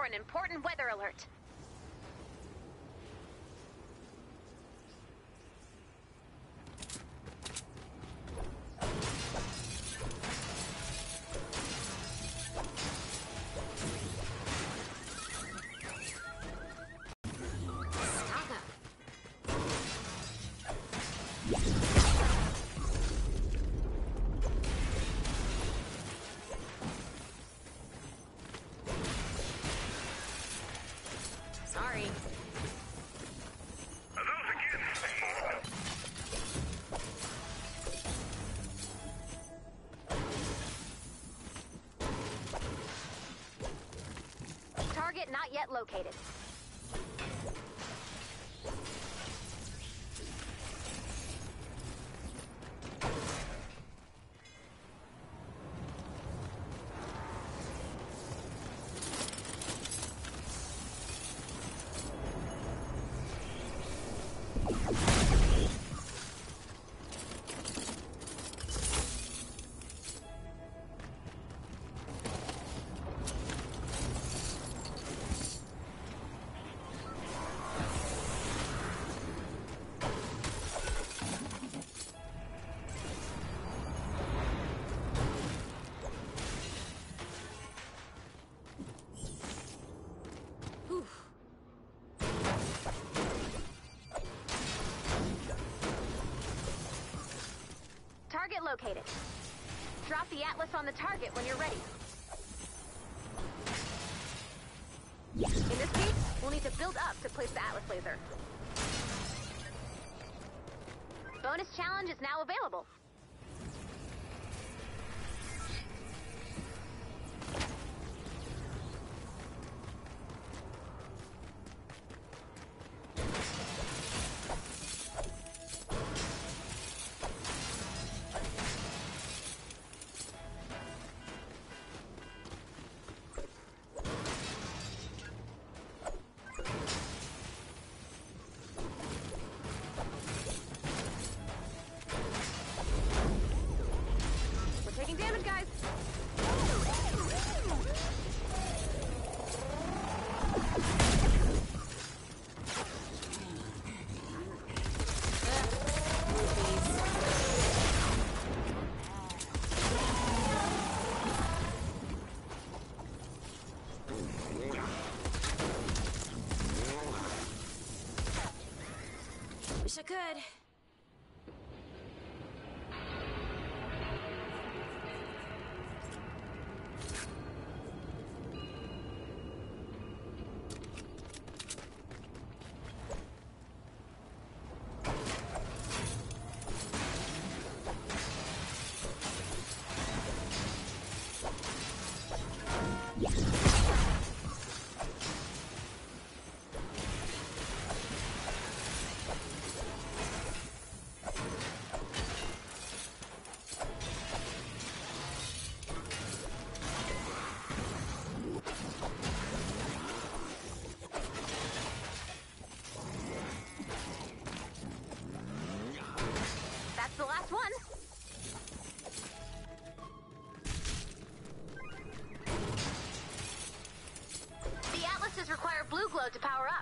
for an important weather alert. Not yet located. Located. Drop the Atlas on the target when you're ready. In this case, we'll need to build up to place the Atlas laser. Bonus challenge is now available. I could. To power up.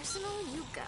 Arsenal, you go.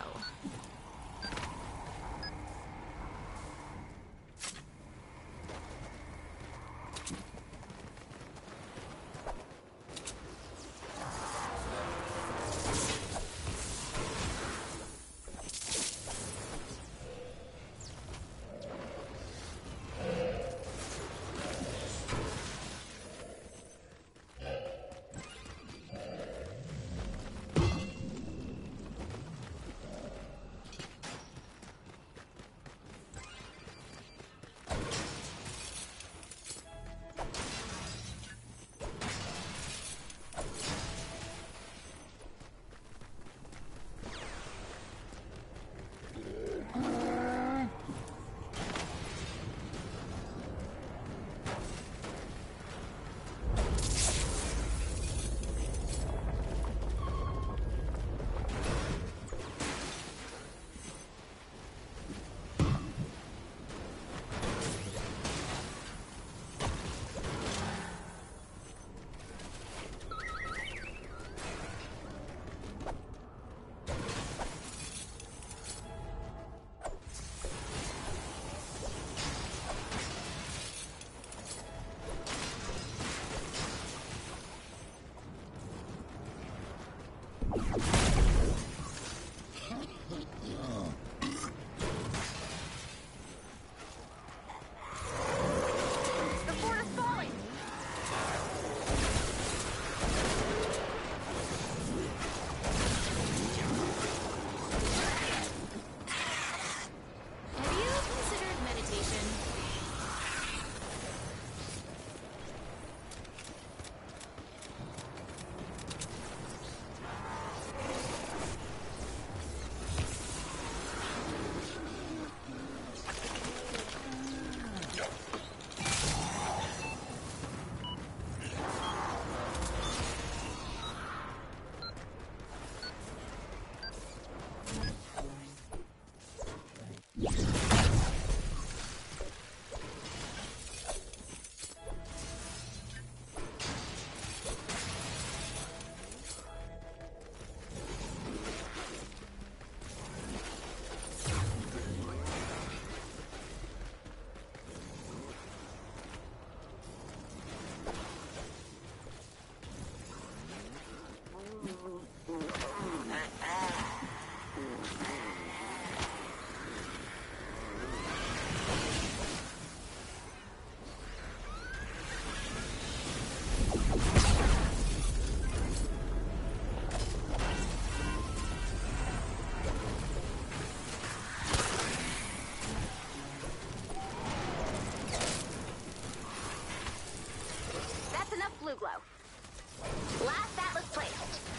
Last atlas placed.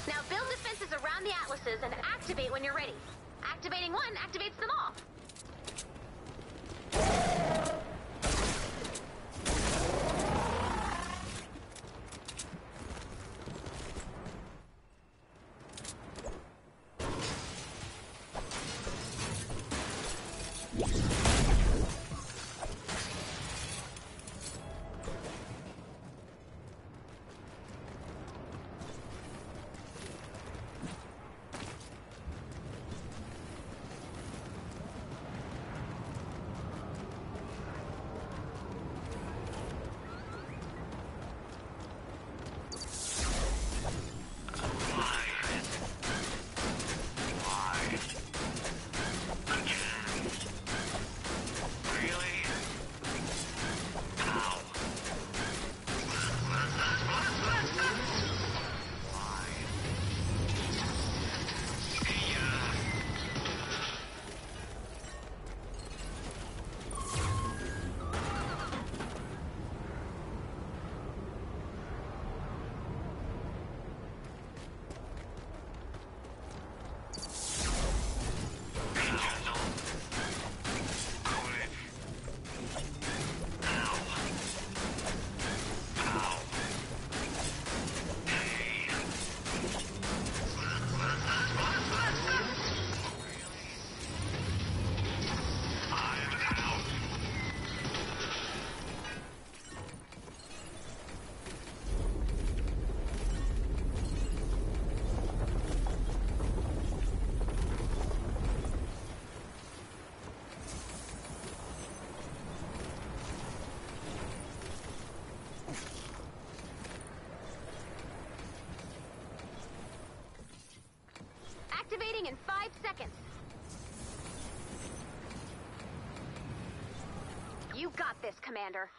Now build defenses around the atlases and activate when you're ready. Activating one activates them all. seconds. You got this, Commander.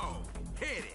on, hit it.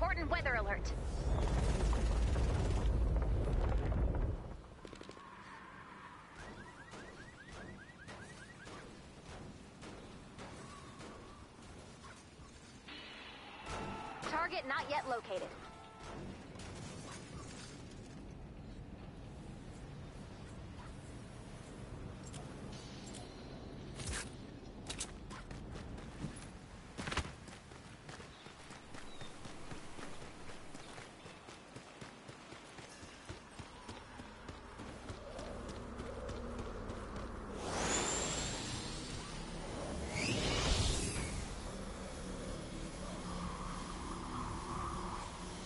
Important weather alert. Target not yet located.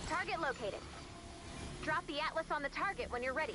Target located. Drop the Atlas on the target when you're ready.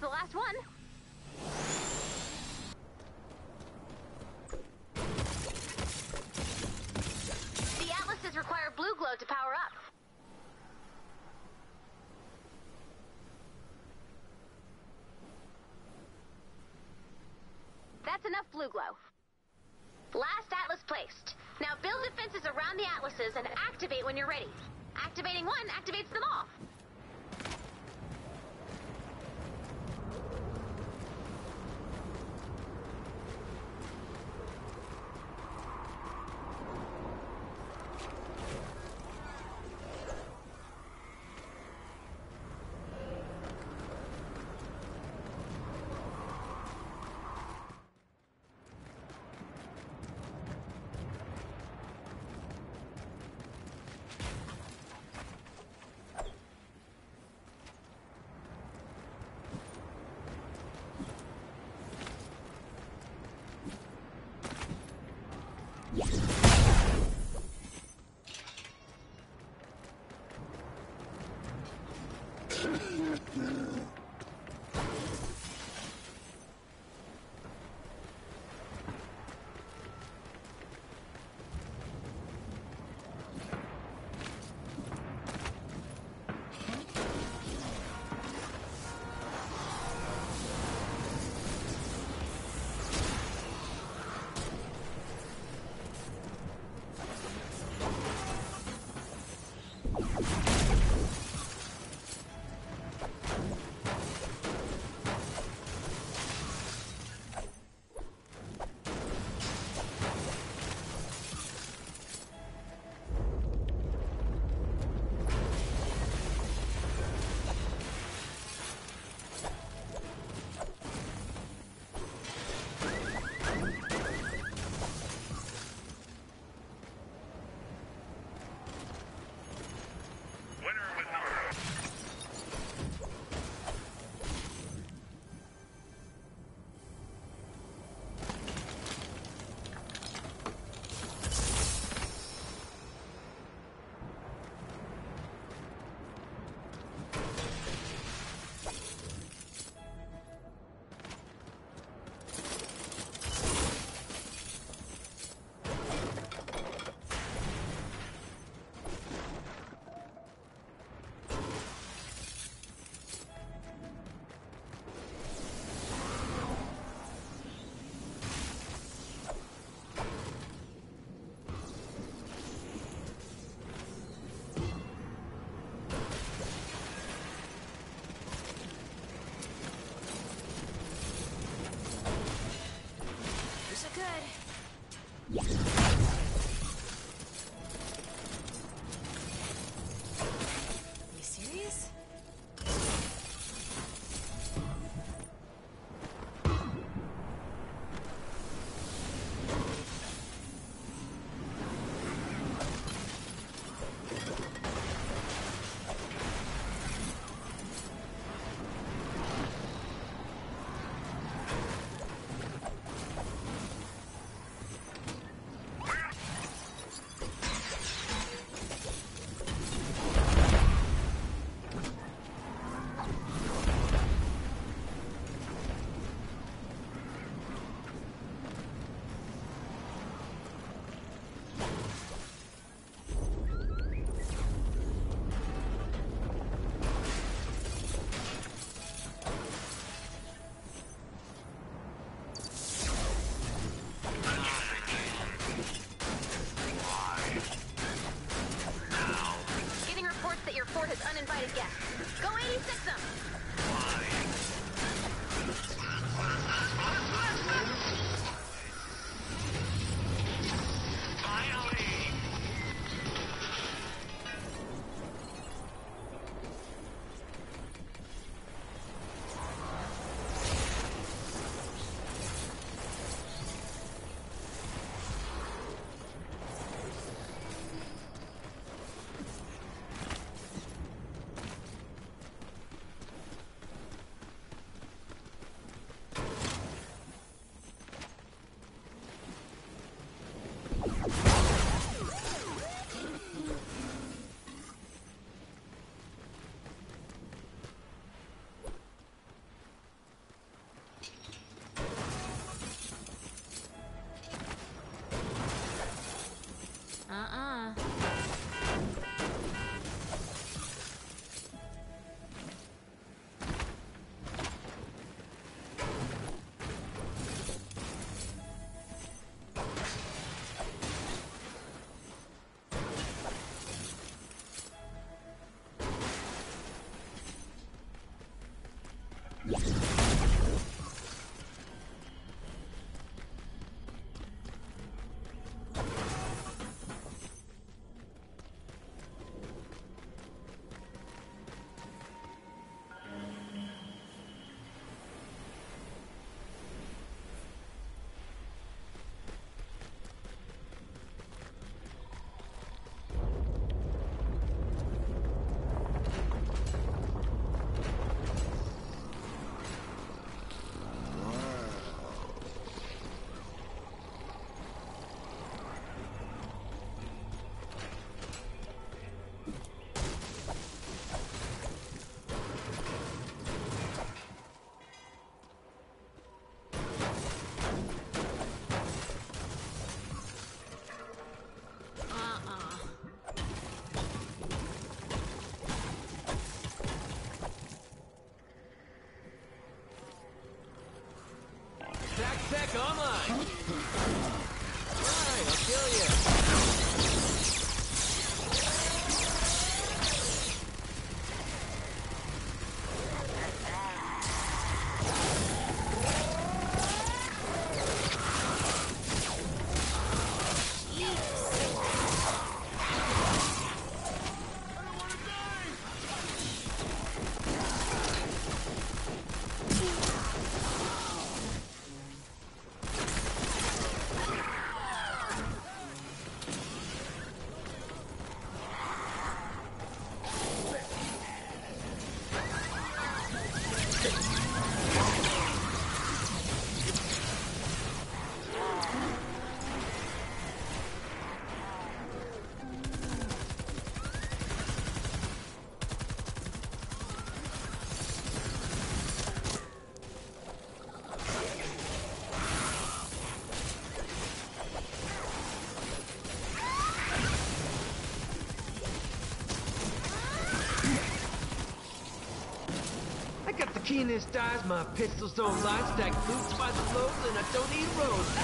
The last one. The atlases require blue glow to power up. That's enough blue glow. Last atlas placed. Now build defenses around the atlases and activate when you're ready. Activating one activates them all. Go 86 them. Back online! Alright, I'll kill you! Keenest dies, my pistols don't lie, stack boots by the load, and I don't need roads.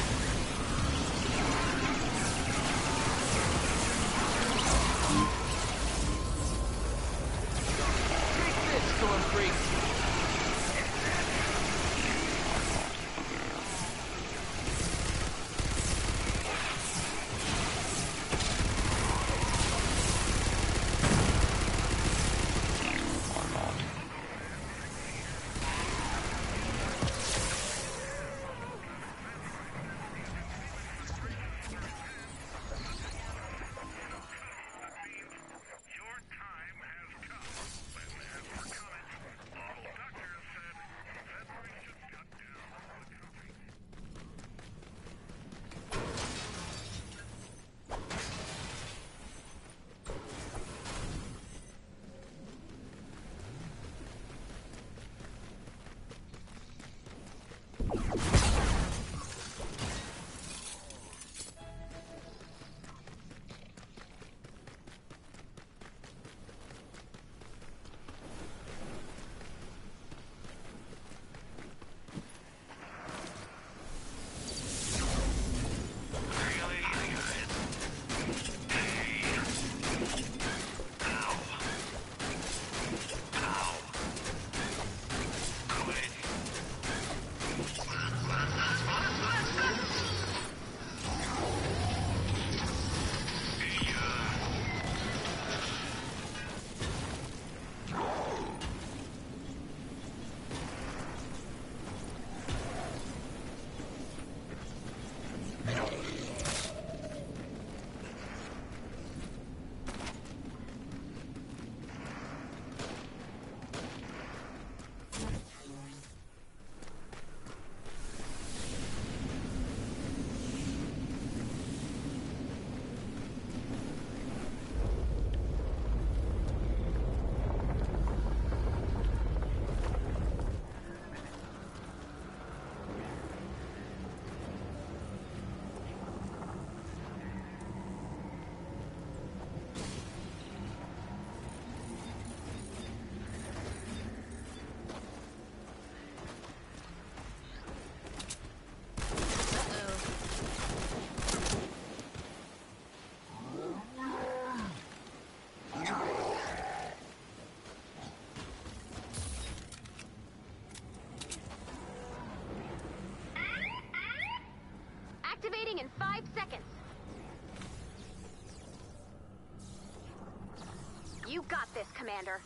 Ow! You got this, Commander.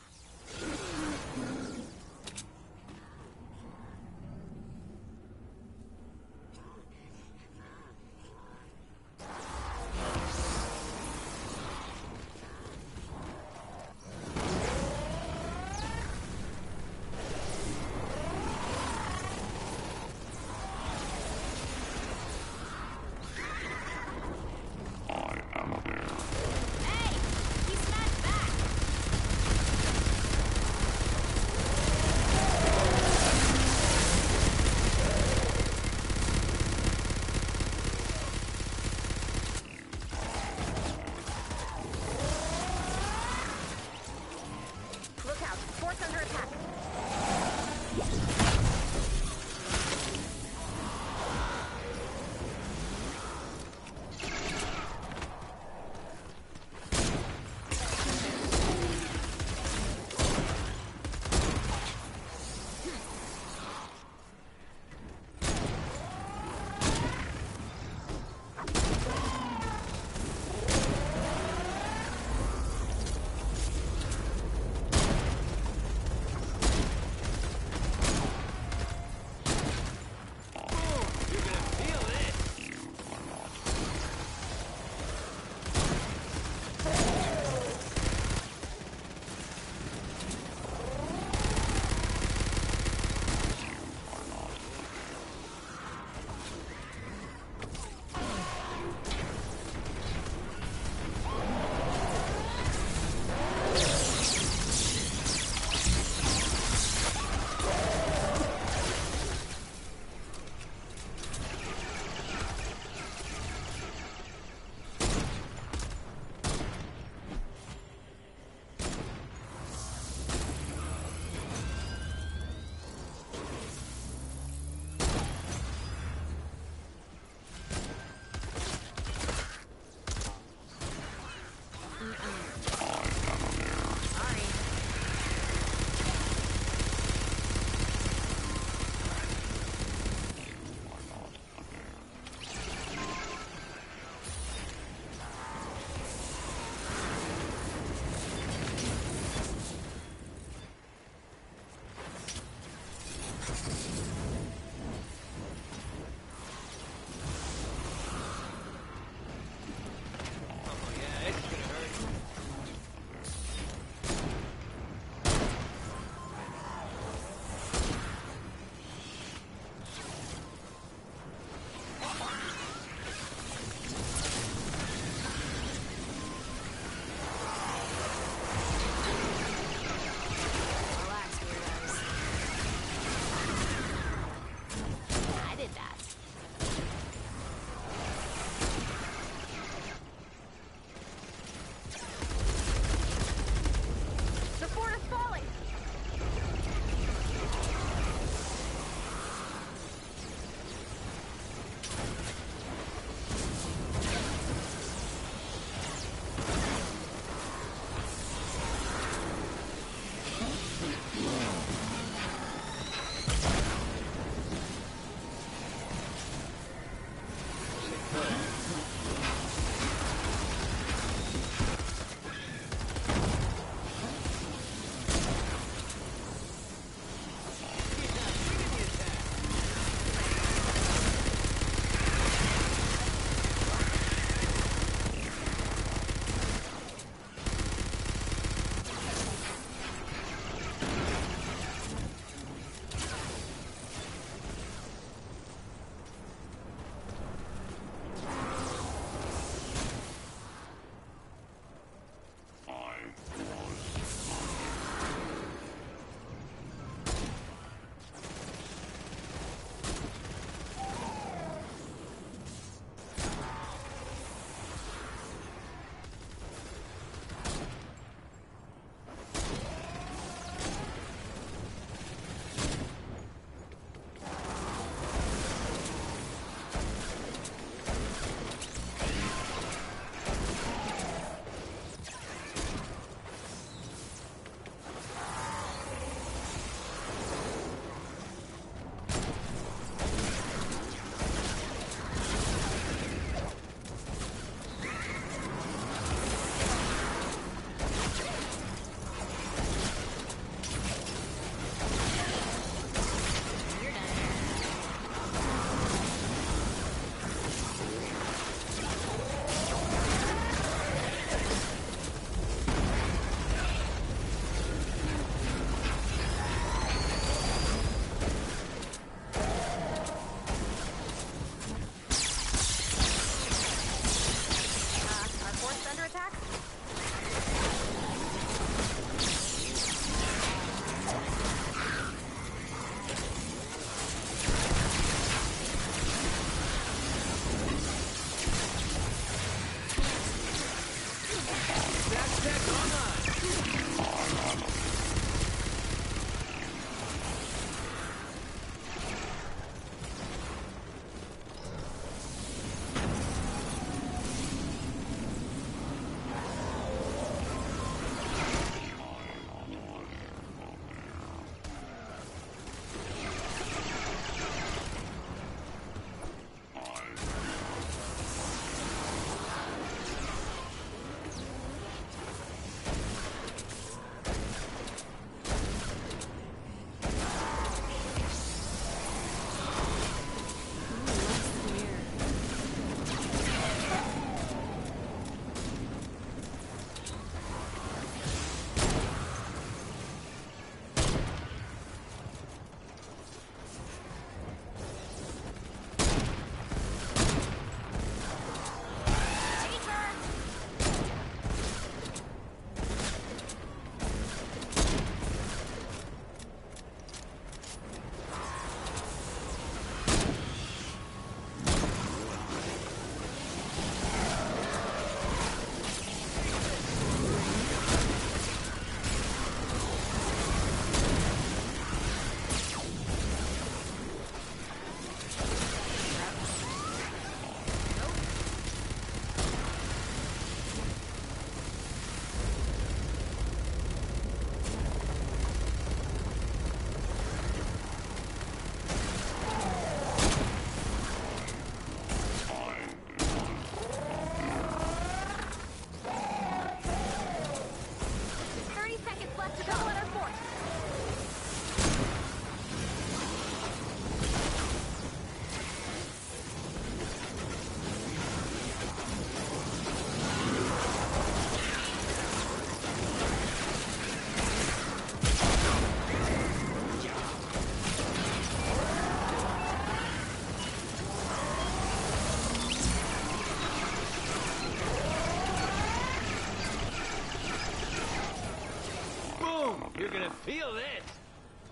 this!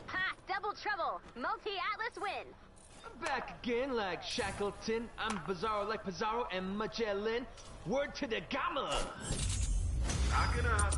Ha! Double trouble! Multi-Atlas win! I'm back again like Shackleton. I'm bizarro like Pizarro and Magellan. Word to the Gamma! Knock it up!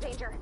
Danger.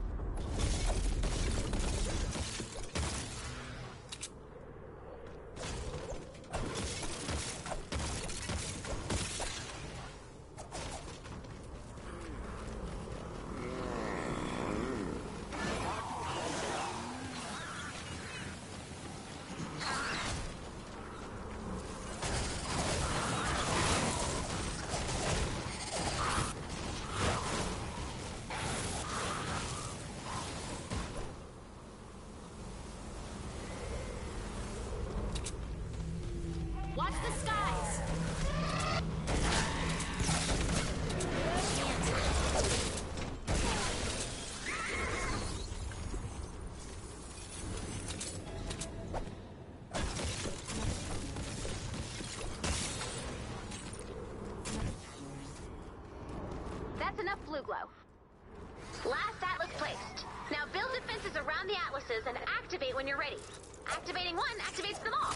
Last atlas placed. Now build defenses around the atlases and activate when you're ready. Activating one activates them all.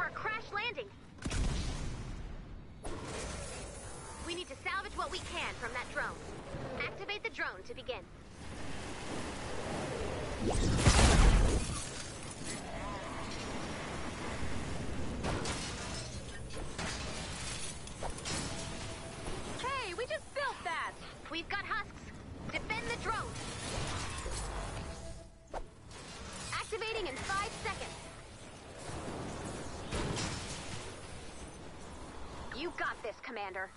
for a crash landing. We need to salvage what we can from that drone. Activate the drone to begin. Hey, we just built that! We've got husks. Defend the drone. Activating in 5 seconds. You got this, Commander.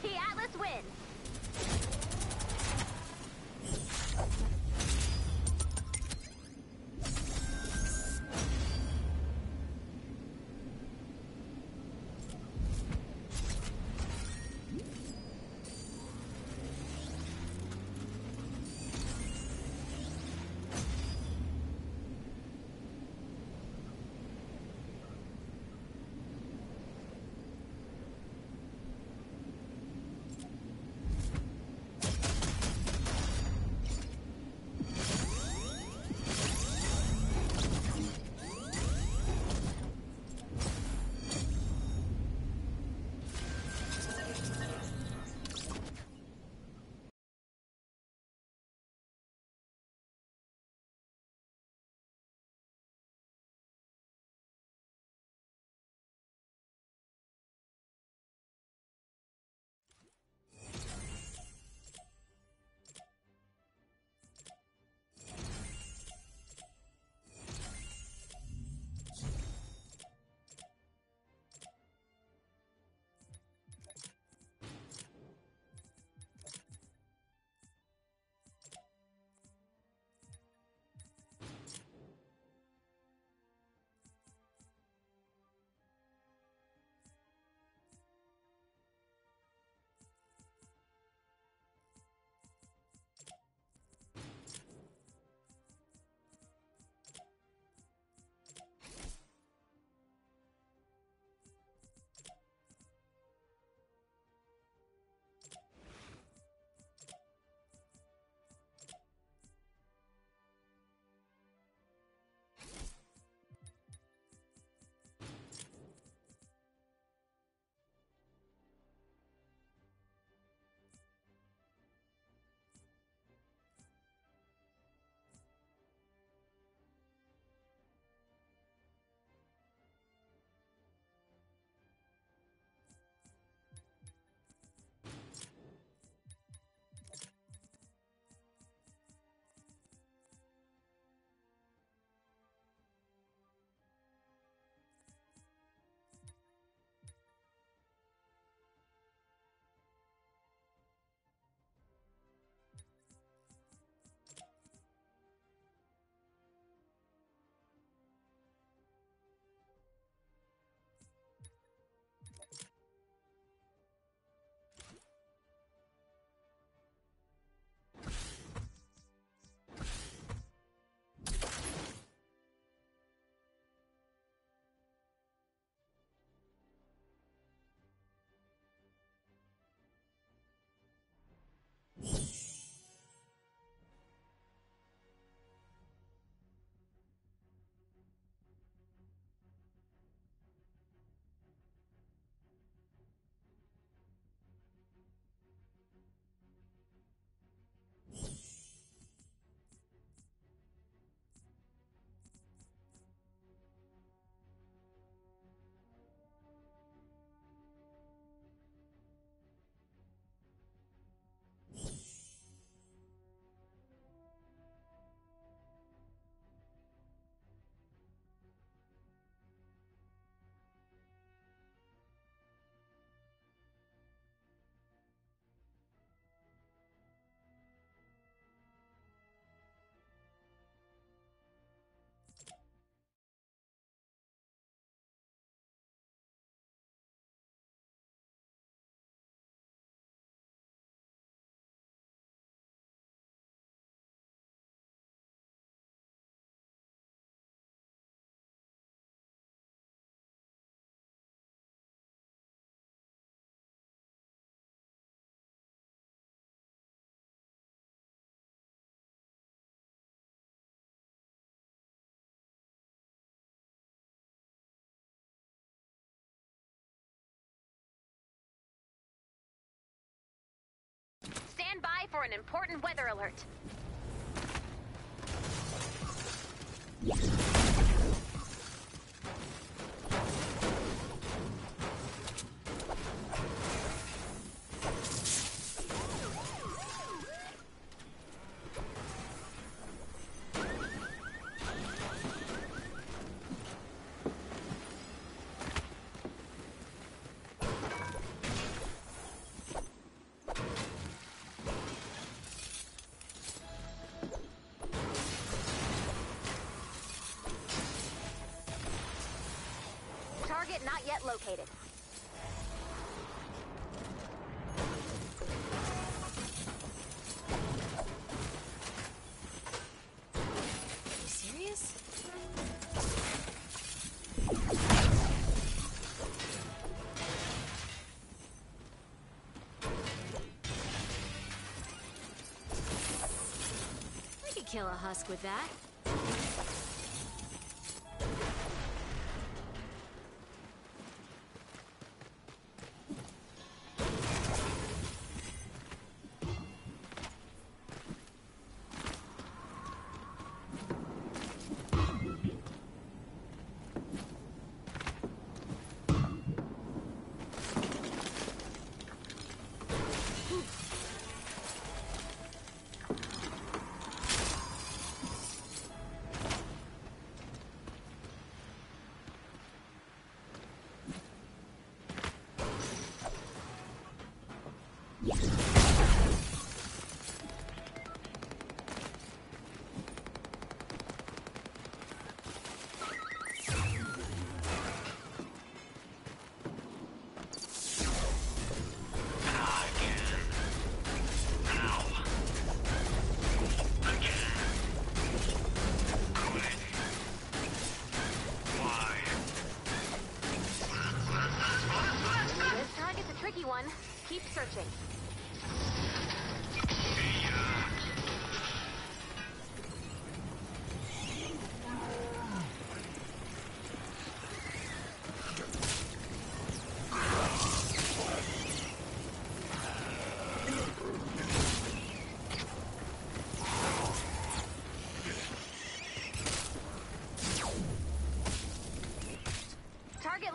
Team Atlas wins. Stand by for an important weather alert. target not yet located. Are you serious? I could kill a husk with that.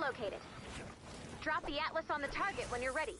Located. Drop the Atlas on the target when you're ready.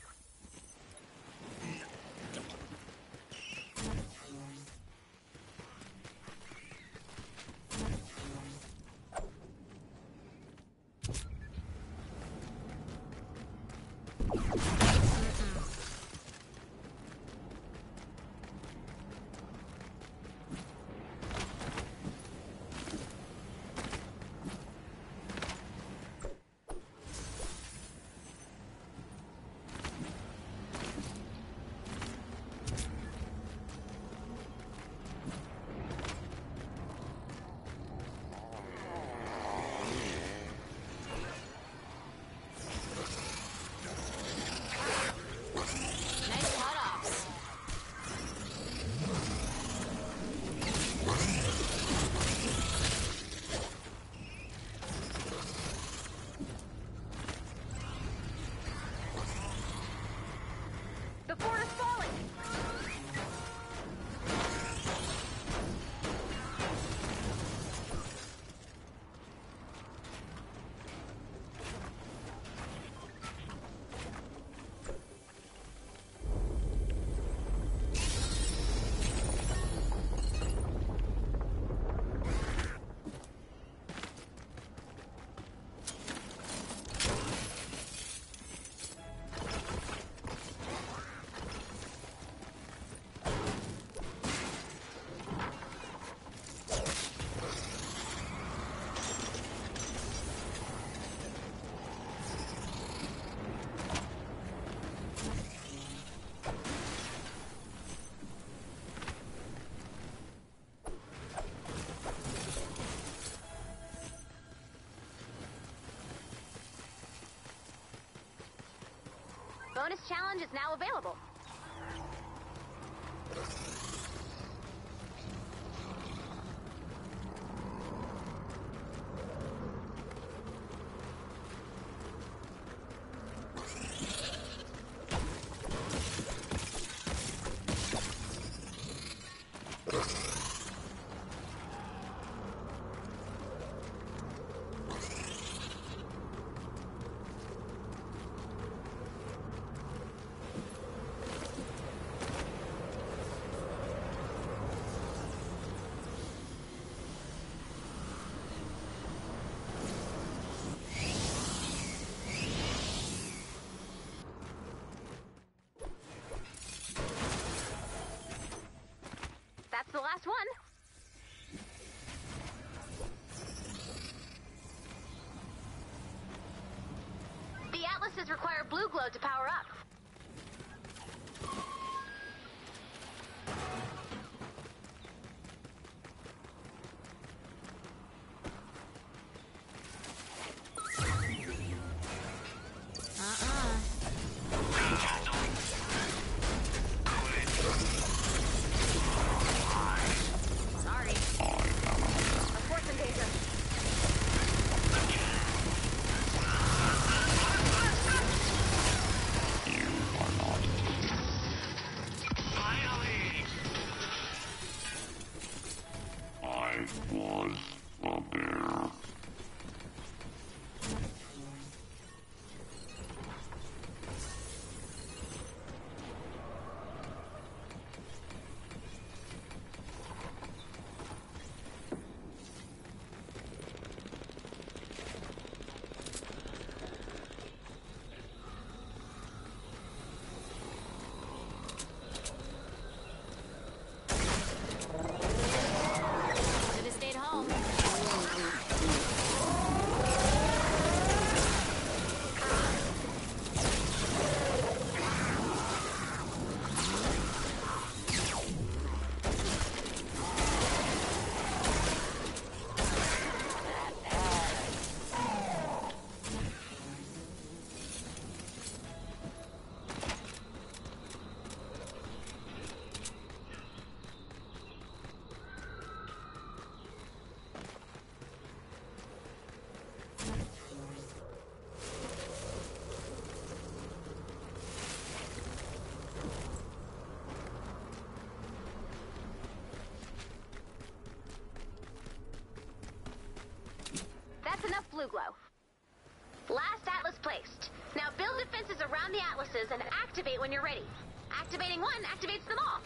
Bonus challenge is now available. Furnaces require blue glow to power up. Blue glow. Last atlas placed. Now build defenses around the atlases and activate when you're ready. Activating one activates them all.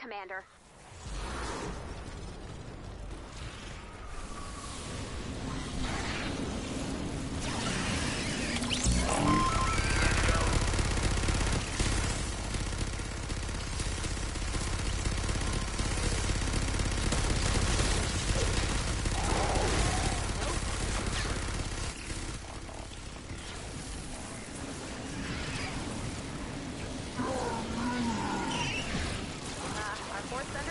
Commander. What's that?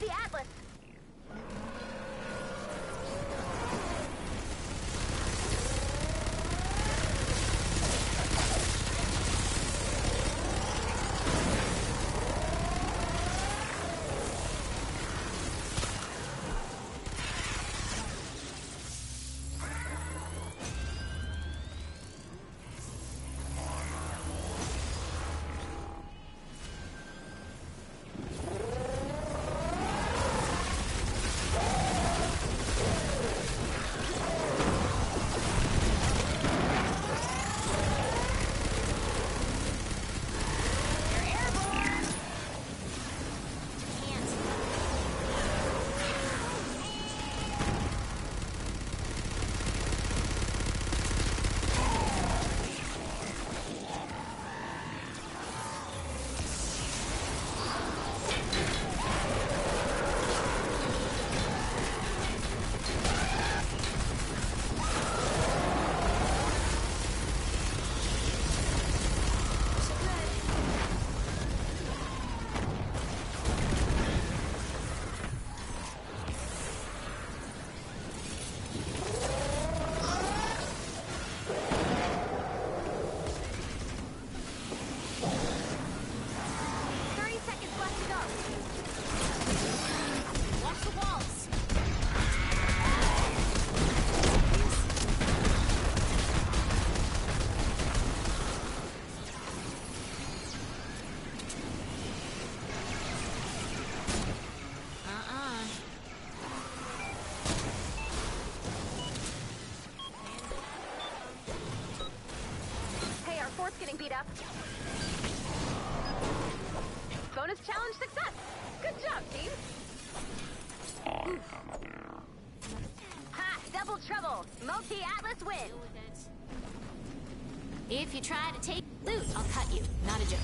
the Atlas. Getting beat up. Bonus challenge success. Good job, team. Ha! Double trouble. Multi-Atlas win. If you try to take loot, I'll cut you. Not a joke.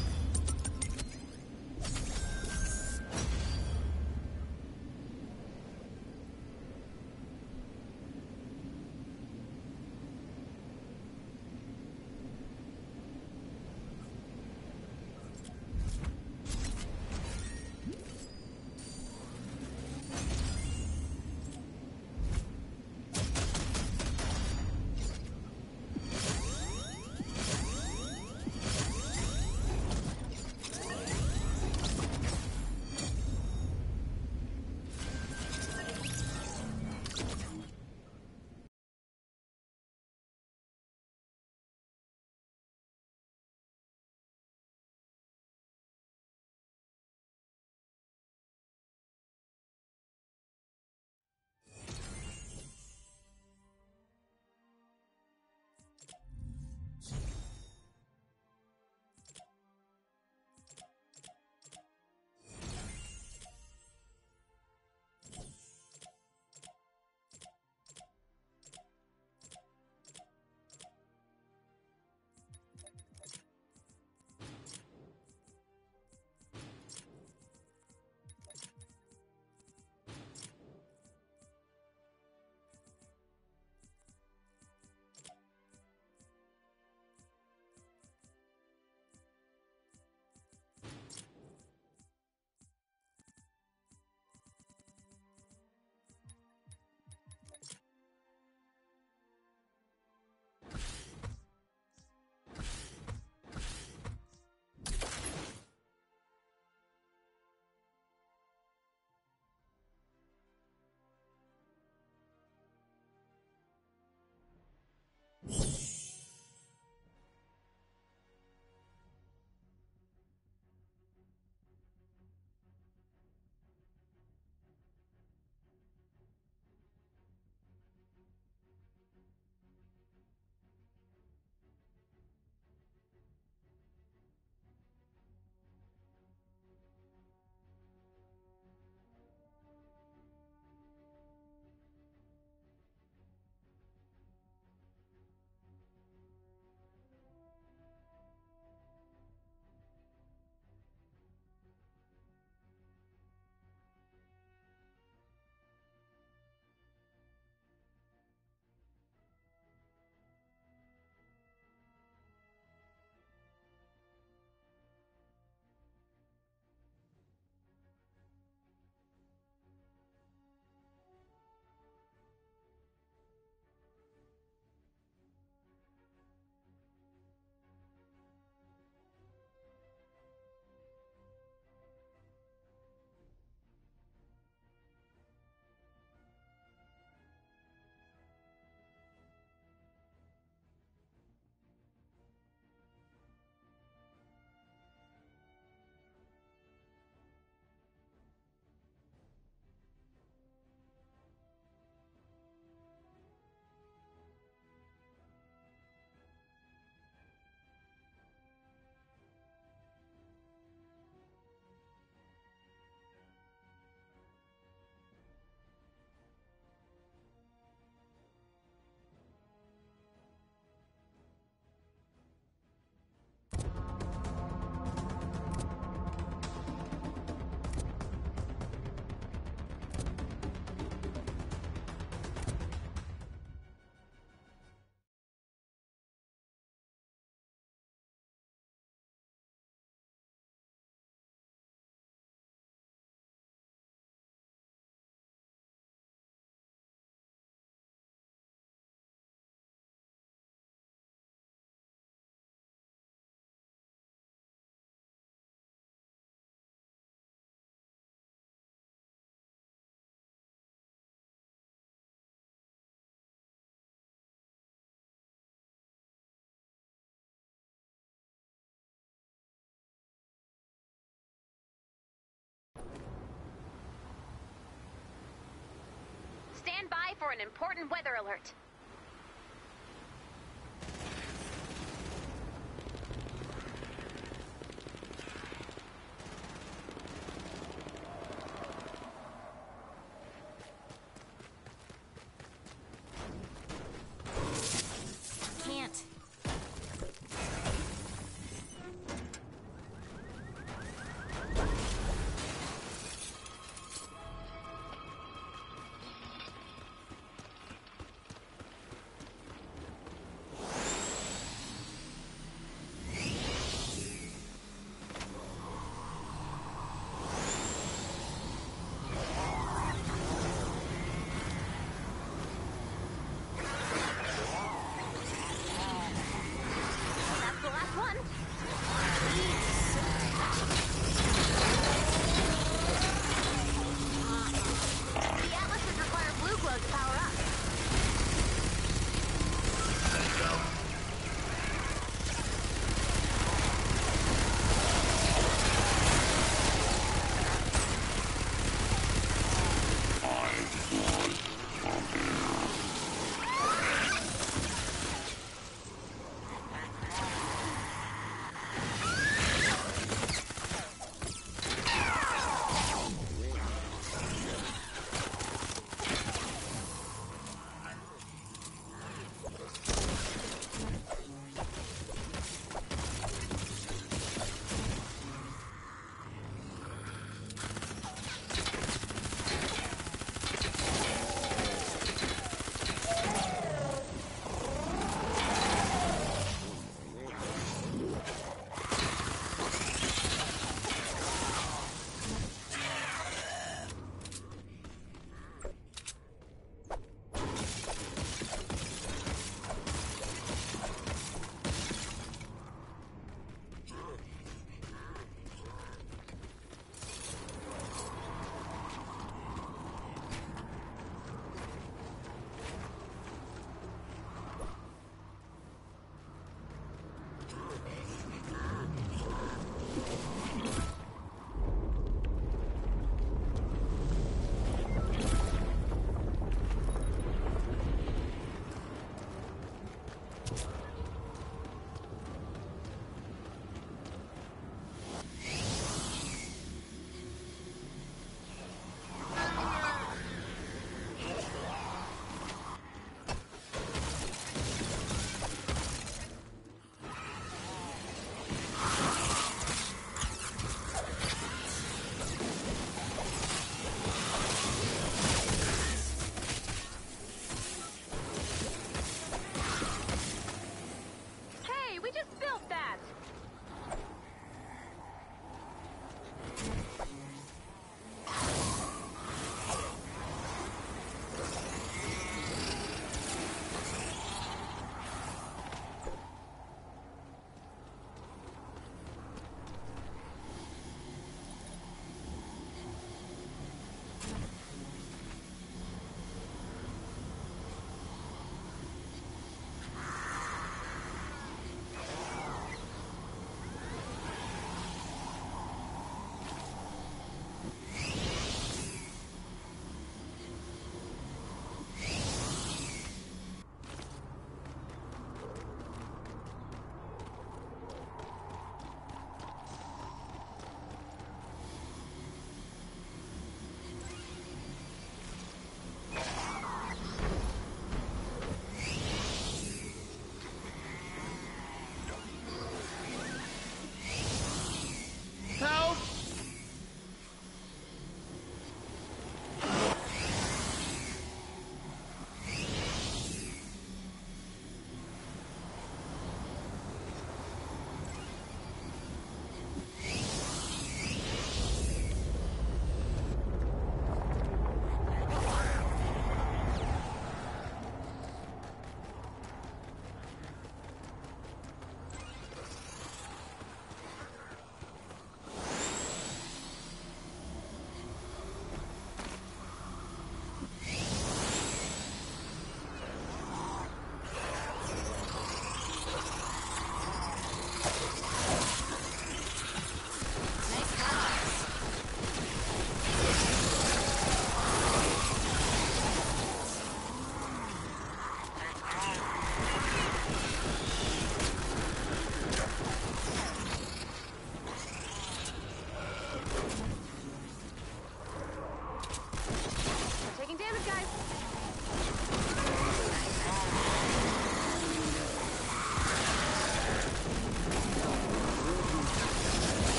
for an important weather alert.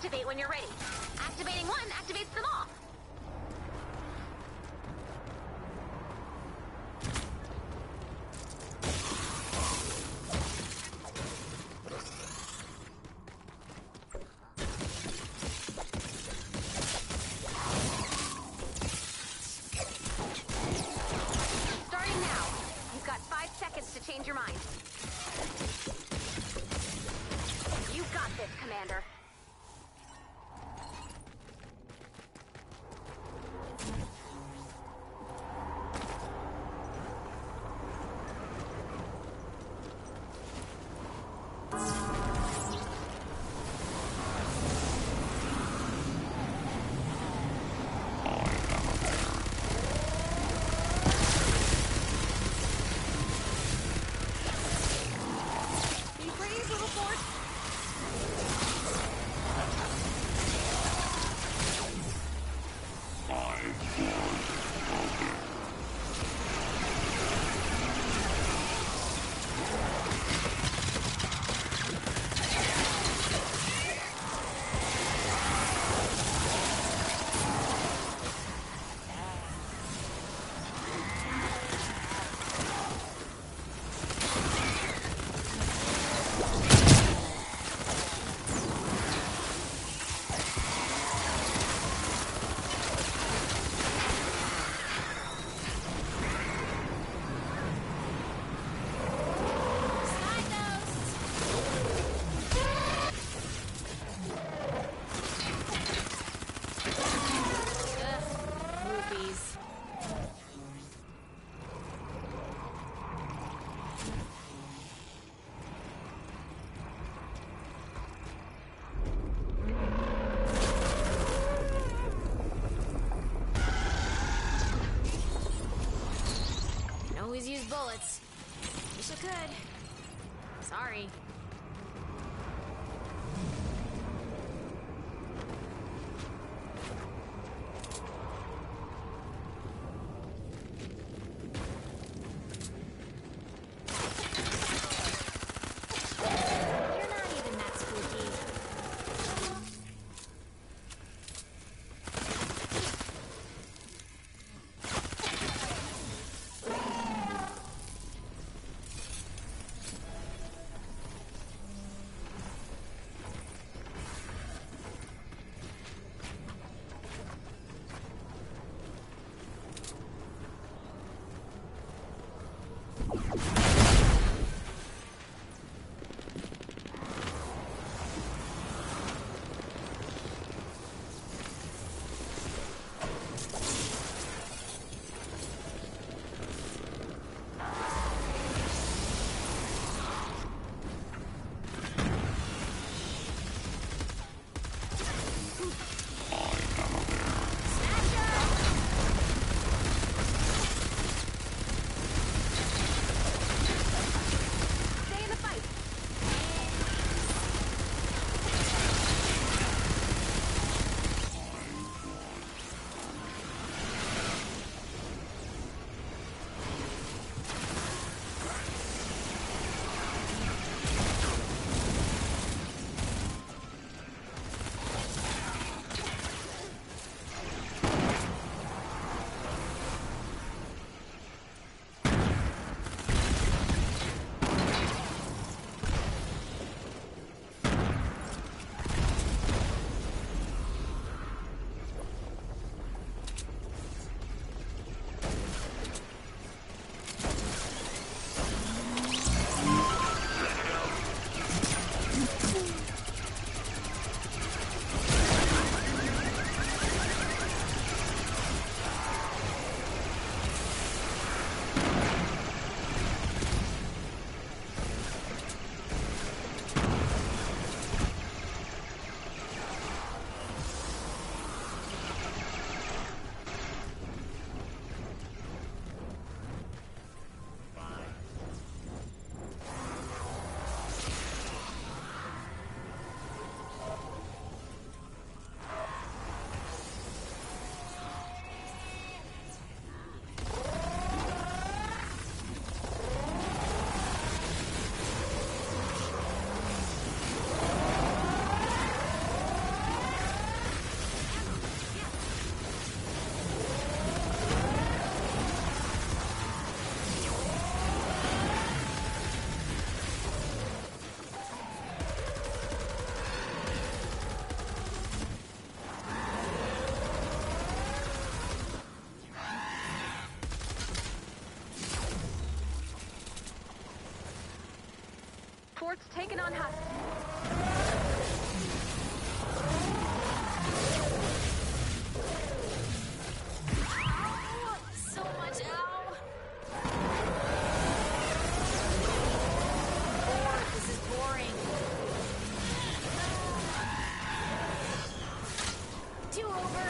Activate when you're ready. Activating one activates them all. Starting now. You've got 5 seconds to change your mind. You got this, Commander. Use bullets. Wish I could. Sorry. forts taken on high. Ow! So much ow! Lord, this is boring. Two over.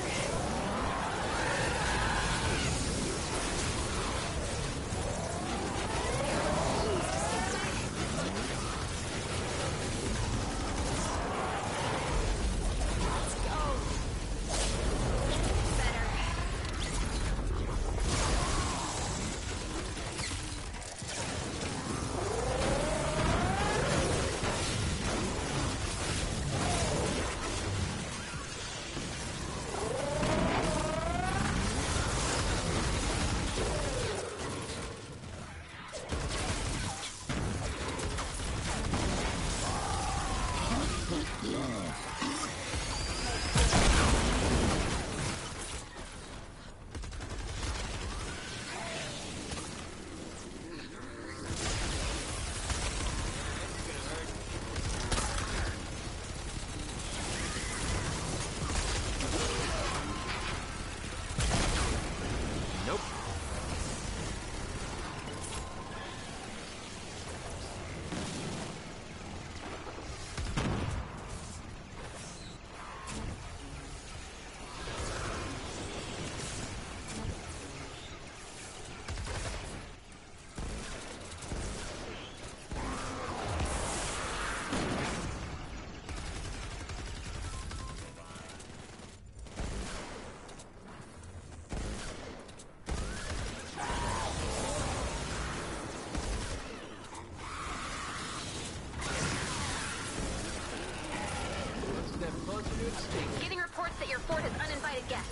Getting reports that your fort has uninvited guests.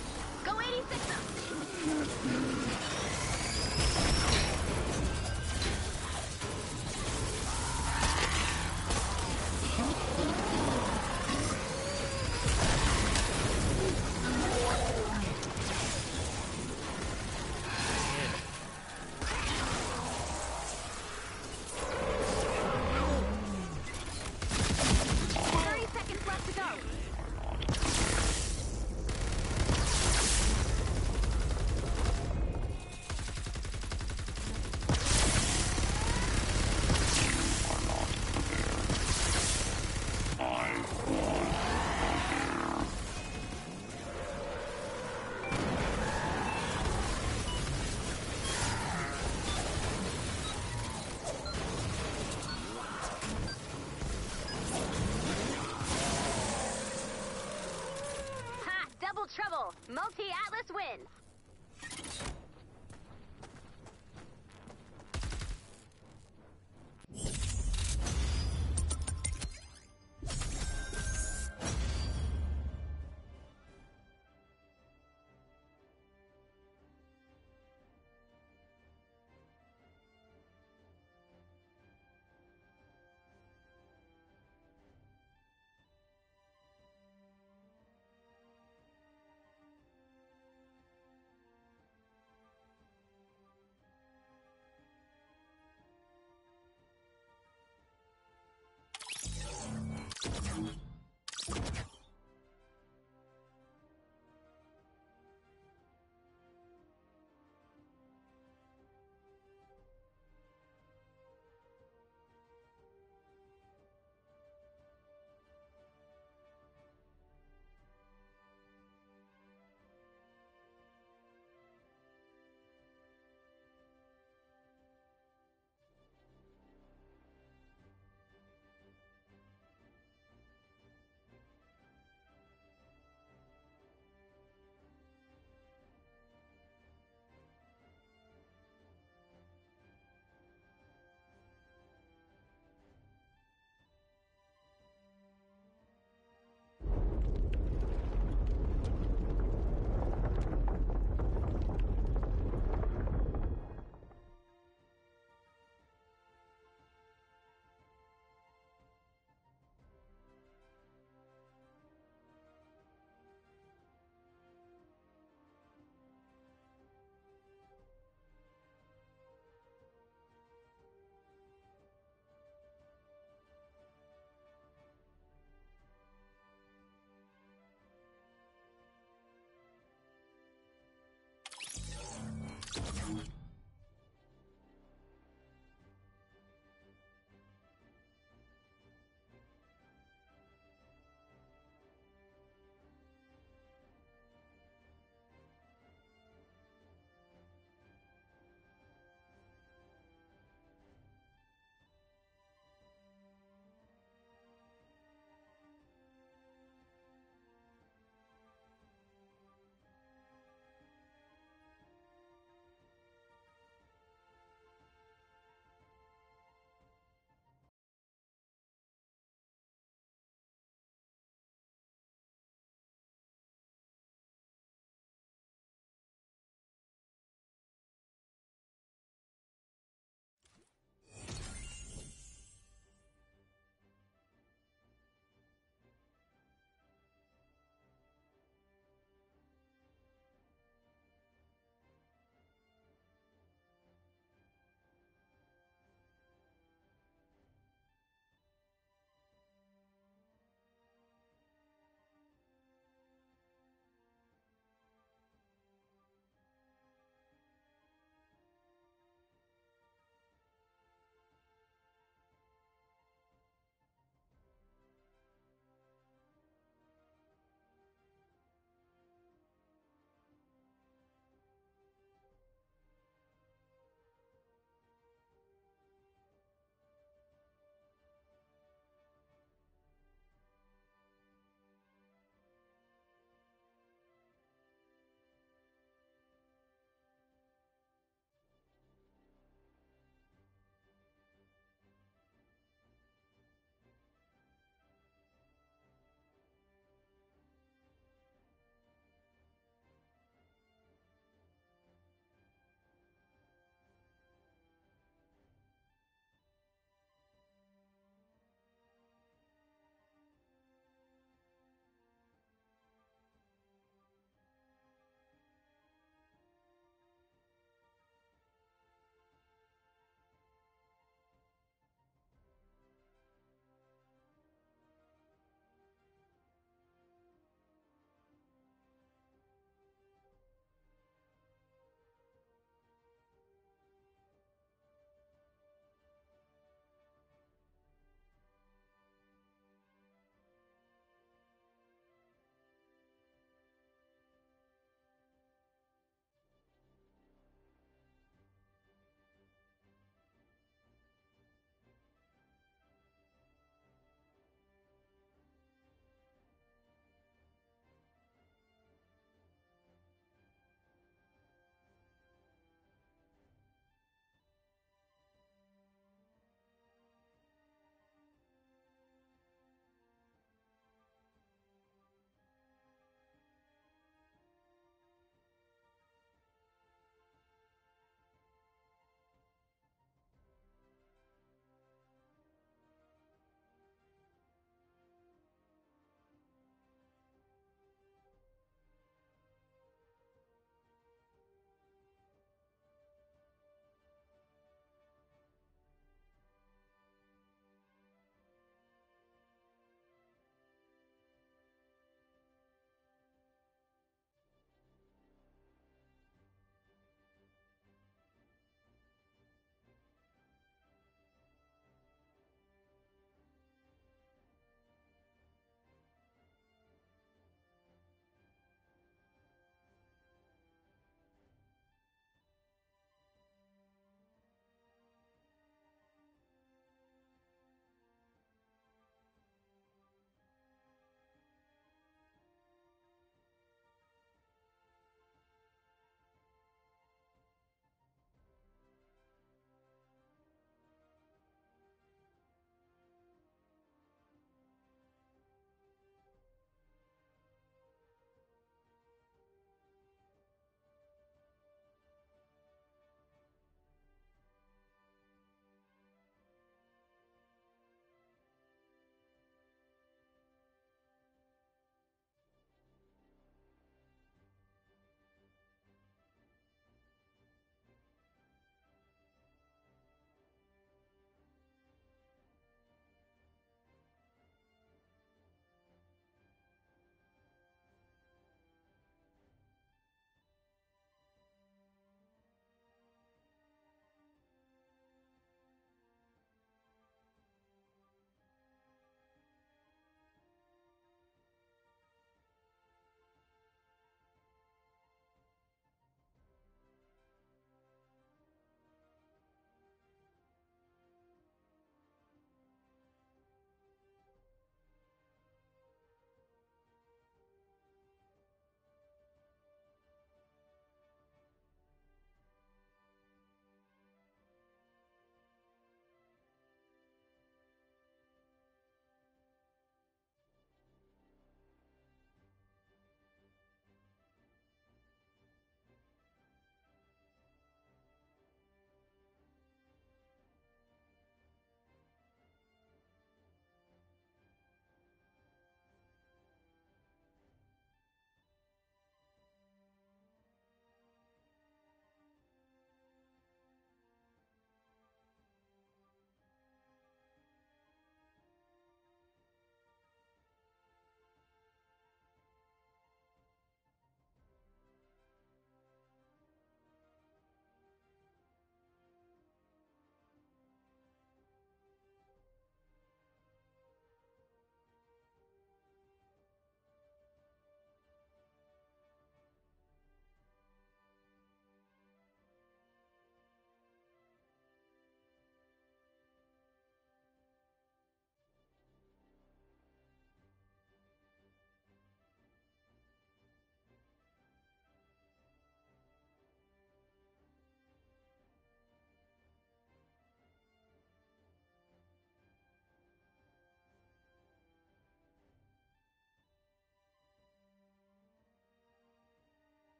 Go 86 up! Multi-Atlas wins!